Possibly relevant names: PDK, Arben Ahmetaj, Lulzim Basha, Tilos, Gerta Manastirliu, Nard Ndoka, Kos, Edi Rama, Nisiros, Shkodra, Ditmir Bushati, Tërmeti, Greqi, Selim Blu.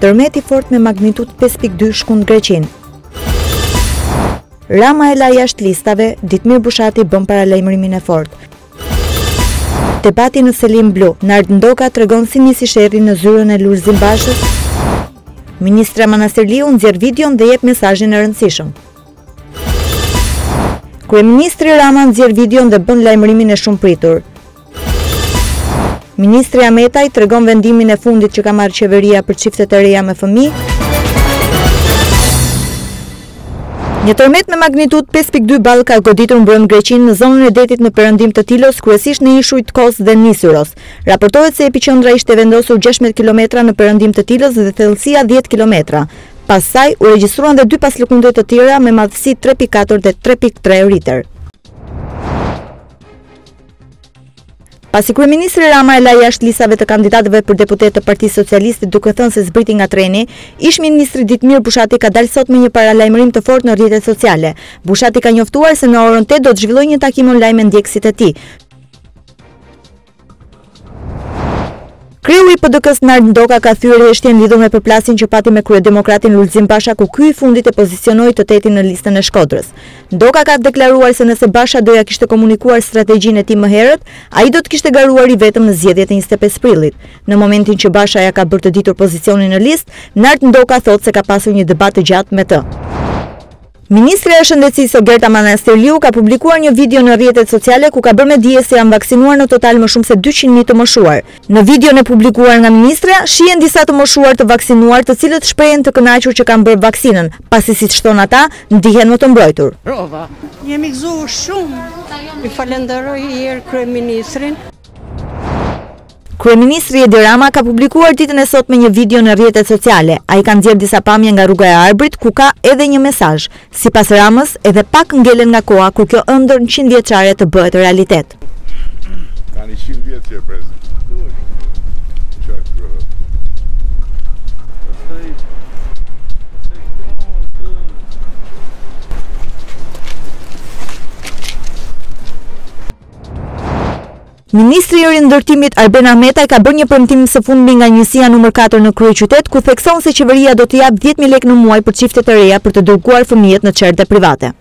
Tërmeti fort me magnitud 5.2 shkund Greqin. Rama e la jashtë listave, Ditmir Bushati bën paralajmërimin e fort. Debati në Selim Blu, Nard Ndoka tregon si nisi sherrri në zyrën e Lulzim Bashës. Ministra Manastirliu nxjerr videon dhe jep mesazhin e rëndësishëm. Kryeministri Rama nxjerr videon dhe bën lajmërimin e shumëpritur. Ministri Ahmetaj tregon vendimin e fundit që ka marrë qeveria për çiftet e reja me fëmijë. Një tërmet me magnitud 5.2 ball ka goditur mbrëm Greqinë në zonën e detit në perëndim të Tilos, kryesisht në ishuj Kos dhe Nisiros. Raportohet se epiqendra ishte vendosur 16 kilometra në perëndim të Tilos dhe thellësia 10 kilometra. Pastaj u regjistruan dhe dy paslëkunde të tjera me madhësi 3.4 dhe 3.3 liter. Pasi kryeministri Rama e la jashtë listave të kandidatëve për deputet të Partisë Socialiste duke thënë se zbriti nga treni, ish-ministri Ditmir Bushati ka dalë sot me një paralajmërim të fortë në rrjetet sociale. Bushati ka njoftuar se në orën 8 do të zhvillojë një takim online me ndjekësit e tij. Kreu i PDK-s Nard Ndoka ka thyrë heshtjen lidhur me përplasjen që pati me kryedemokratin Lulzim Basha, ku ky i fundit e pozicionoi të tetin në listën e Shkodrës. Ndoka ka deklaruar se nëse Basha doja kishte komunikuar strategjinë e tij më herët, ai do të kishte garuar i vetëm në zgjedhjet e 25 prillit. Në momentin që Basha ja ka bërë të ditur pozicionin në listë, Nard Ndoka thotë se ka pasur një debat të gjatë me të. Ministre e Shëndetësisë Gerta Manastirliu ka publikuar një video në rrjetet sociale ku ka bërë me dije se janë vaksinuar në total më shumë se 200.000 të moshuar. Në videon e publikuar nga ministra shihen disa të moshuar të vaksinuar, të cilët shprehen të kënaqur që kanë bërë vaksinën, pasi siç thonë ata, ndihen më të mbrojtur. Prova. Jemi gëzuar shumë. Ju falenderoj i herë kryeministrin. Kryeministri Edi Rama ka publikuar ditën e sotme një video në rrjetet sociale. Ai ka nxjerrë disa pamje nga rruga e Arbrit ku ka edhe një mesazh. Sipas Ramës, edhe pak ngelen nga koha kur kjo ëndër 100 vjeçare të bëhet realitet. Tani 100 vjet që pres. Ministri i Rindërtimit Arben Ahmetaj ka bërë një premtim së fundmi nga njësia nr. 4 në kryeqytet, ku thekson se qeveria do të jap 10.000 lekë në muaj për çiftet e reja për të dërguar fëmijët në çerdhe private.